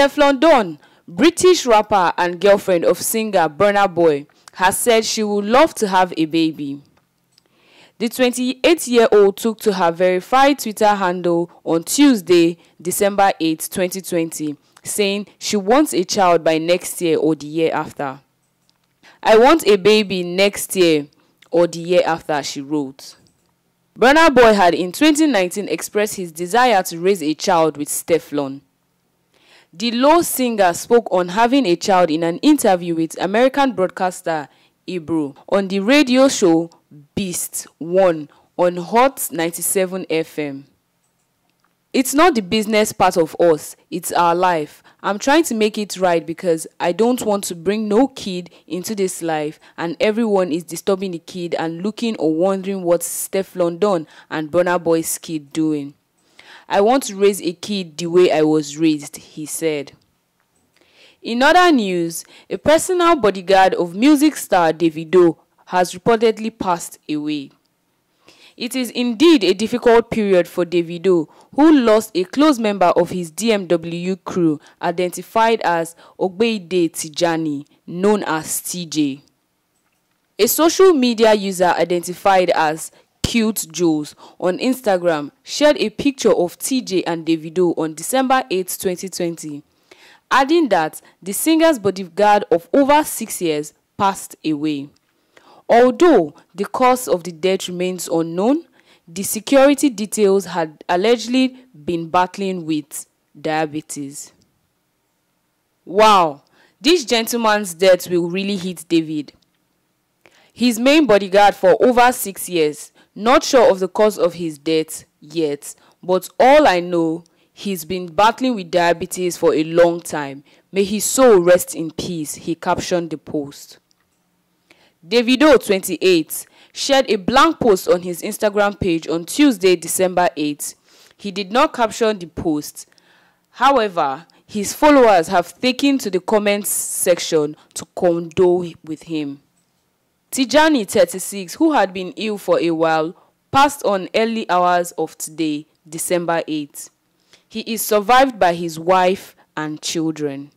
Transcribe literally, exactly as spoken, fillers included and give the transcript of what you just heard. Stefflon Don, British rapper and girlfriend of singer Burna Boy, has said she would love to have a baby. The twenty-eight-year-old took to her verified Twitter handle on Tuesday, December eighth, twenty twenty, saying she wants a child by next year or the year after. "I want a baby next year or the year after," she wrote. Burna Boy had in twenty nineteen expressed his desire to raise a child with Stefflon. The Low singer spoke on having a child in an interview with American broadcaster Ebru on the radio show Beast One on Hot ninety-seven F M. "It's not the business part of us, it's our life. I'm trying to make it right because I don't want to bring no kid into this life and everyone is disturbing the kid and looking or wondering what Stefflon Don and Burna Boy's kid doing. I want to raise a kid the way I was raised," he said. In other news, a personal bodyguard of music star Davido has reportedly passed away. It is indeed a difficult period for Davido, who lost a close member of his D M W crew identified as Obeide Tijani, known as T J. A social media user identified as Cute Jules on Instagram shared a picture of T J and Davido on December eighth, twenty twenty, adding that the singer's bodyguard of over six years passed away. Although the cause of the death remains unknown, the security details had allegedly been battling with diabetes. Wow, this gentleman's death will really hit David, his main bodyguard for over six years. Not sure of the cause of his death yet, but all I know, he's been battling with diabetes for a long time. May his soul rest in peace, he captioned the post. Davido, twenty-eight, shared a blank post on his Instagram page on Tuesday, December eighth. He did not caption the post. However, his followers have taken to the comments section to condole with him. Tijani, thirty-six, who had been ill for a while, passed on early hours of today, December eighth. He is survived by his wife and children.